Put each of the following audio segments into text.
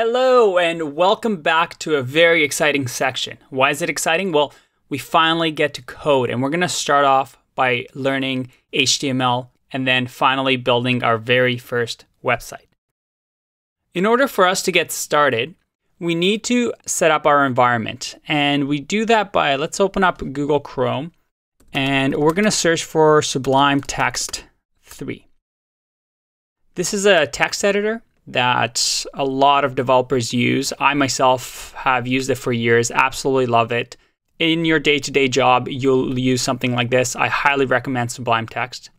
Hello and welcome back to a very exciting section. Why is it exciting? Well, we finally get to code and we're going to start off by learning HTML and then finally building our very first website. In order for us to get started, we need to set up our environment, and we do that by, let's open up Google Chrome and we're going to search for Sublime Text 3. This is a text editor that a lot of developers use. I myself have used it for years, absolutely love it. In your day-to-day job, you'll use something like this. I highly recommend Sublime Text.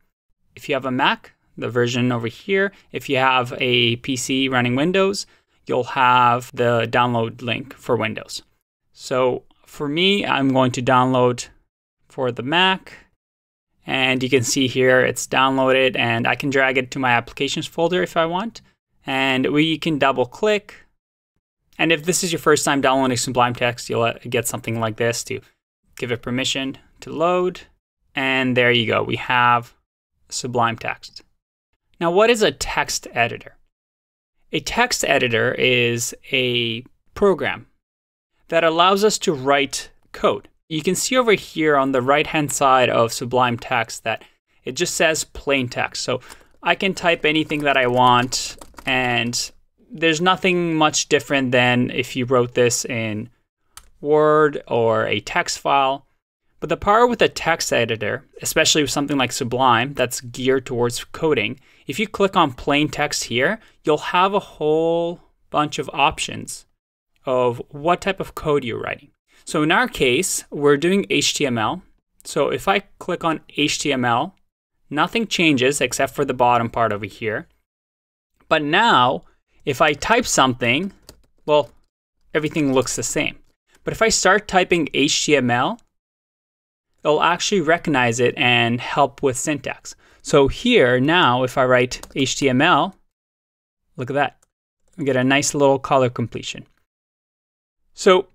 If you have a Mac, the version over here. If you have a PC running Windows, you'll have the download link for Windows. So for me, I'm going to download for the Mac, and you can see here it's downloaded, and I can drag it to my applications folder if I want. And we can double click. And if this is your first time downloading Sublime Text, you'll get something like this to give it permission to load. And there you go, we have Sublime Text. Now, what is a text editor? A text editor is a program that allows us to write code. You can see over here on the right-hand side of Sublime Text that it just says plain text. So I can type anything that I want, and there's nothing much different than if you wrote this in Word or a text file. But the power with a text editor, especially with something like Sublime that's geared towards coding, if you click on plain text here, you'll have a whole bunch of options of what type of code you're writing. So in our case, we're doing HTML. So if I click on HTML, nothing changes except for the bottom part over here. But now, if I type something, well, everything looks the same. But if I start typing HTML, it'll actually recognize it and help with syntax. So here now, if I write HTML, look at that. We get a nice little color completion. So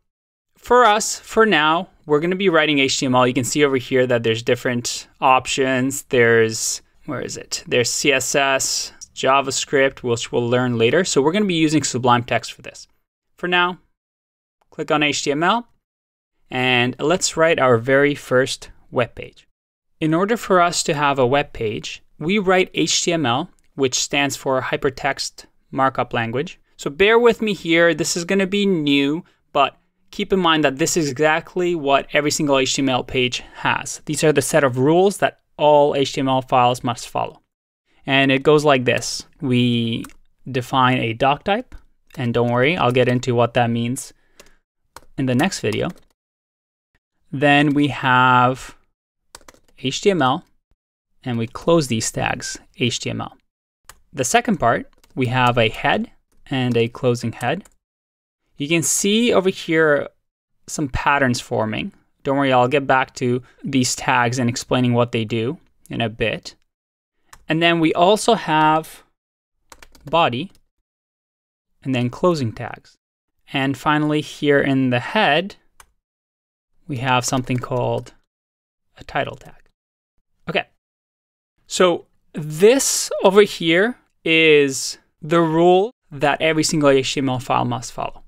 for us, for now, we're going to be writing HTML. You can see over here that there's different options. There's, where is it? There's CSS. JavaScript, which we'll learn later. So we're going to be using Sublime Text for this. For now, click on HTML and let's write our very first web page. In order for us to have a web page, we write HTML, which stands for Hypertext Markup Language. So bear with me here. This is going to be new, but keep in mind that this is exactly what every single HTML page has. These are the set of rules that all HTML files must follow. And it goes like this. We define a doc type, and don't worry, I'll get into what that means in the next video. Then we have HTML, and we close these tags, HTML. The second part, we have a head and a closing head. You can see over here some patterns forming. Don't worry, I'll get back to these tags and explaining what they do in a bit. And then we also have body and then closing tags. And finally, here in the head, we have something called a title tag. Okay, so this over here is the rule that every single HTML file must follow.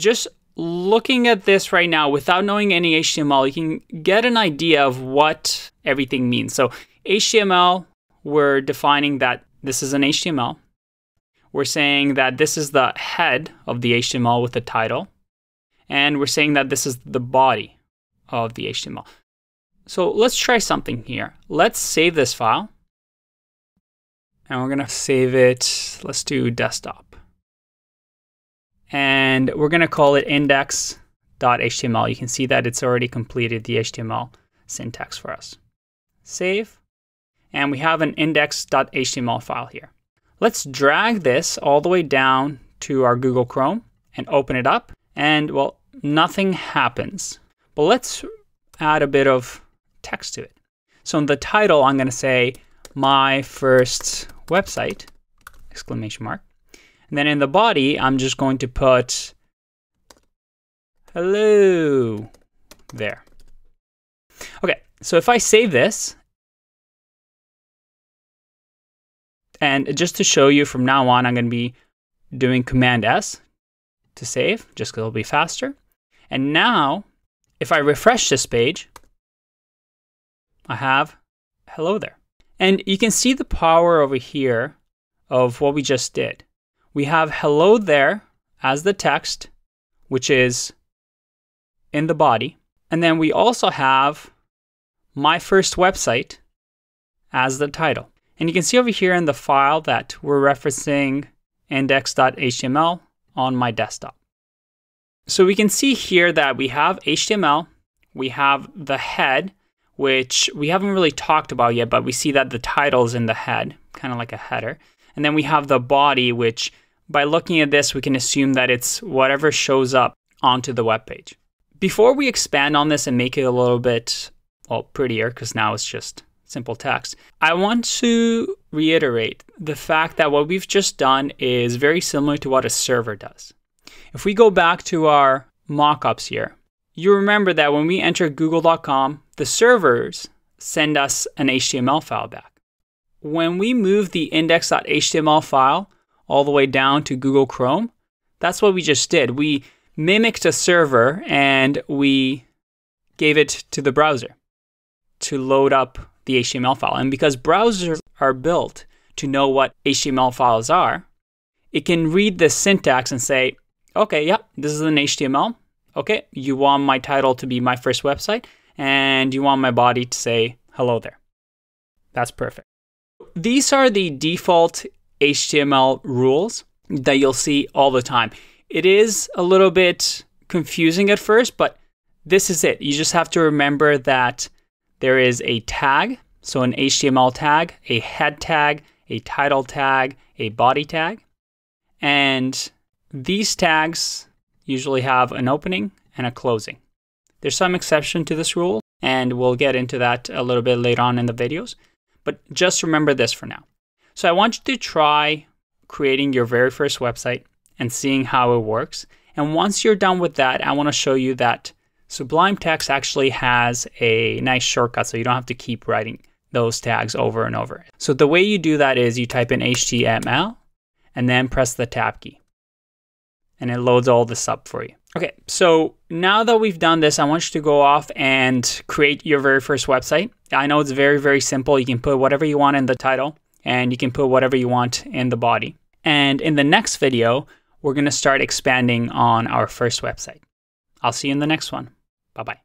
Just looking at this right now, without knowing any HTML, you can get an idea of what everything means. So HTML, we're defining that this is an HTML. We're saying that this is the head of the HTML with the title. And we're saying that this is the body of the HTML. So let's try something here. Let's save this file. And we're going to save it. Let's do desktop. And we're going to call it index.html. You can see that it's already completed the HTML syntax for us. Save. And we have an index.html file here. Let's drag this all the way down to our Google Chrome and open it up. And well, nothing happens. But let's add a bit of text to it. So in the title, I'm going to say my first website, exclamation mark. And then in the body, I'm just going to put hello there. Okay, so if I save this, and just to show you from now on, I'm going to be doing Command S to save, just because it'll be faster. And now, if I refresh this page, I have hello there. And you can see the power over here of what we just did. We have hello there as the text, which is in the body. And then we also have my first website as the title. And you can see over here in the file that we're referencing index.html on my desktop. So we can see here that we have HTML, we have the head, which we haven't really talked about yet, but we see that the title is in the head, kind of like a header. And then we have the body, which by looking at this, we can assume that it's whatever shows up onto the web page. Before we expand on this and make it a little bit, well, prettier, because now it's just simple text, I want to reiterate the fact that what we've just done is very similar to what a server does. If we go back to our mockups here, you remember that when we enter google.com, the servers send us an HTML file back. When we move the index.html file all the way down to Google Chrome, that's what we just did. We mimicked a server and we gave it to the browser to load up the HTML file. And because browsers are built to know what HTML files are, it can read the syntax and say, okay, yeah, this is an HTML. Okay, you want my title to be my first website and you want my body to say, hello there. That's perfect. These are the default HTML rules that you'll see all the time. It is a little bit confusing at first, but this is it. You just have to remember that there is a tag, so an HTML tag, a head tag, a title tag, a body tag. And these tags usually have an opening and a closing. There's some exception to this rule, and we'll get into that a little bit later on in the videos. But just remember this for now. So I want you to try creating your very first website and seeing how it works. And once you're done with that, I want to show you that Sublime Text actually has a nice shortcut so you don't have to keep writing those tags over and over. So the way you do that is you type in HTML and then press the tab key. And it loads all this up for you. Okay, so now that we've done this, I want you to go off and create your very first website. I know it's very, very simple. You can put whatever you want in the title and you can put whatever you want in the body. And in the next video, we're going to start expanding on our first website. I'll see you in the next one. Bye-bye.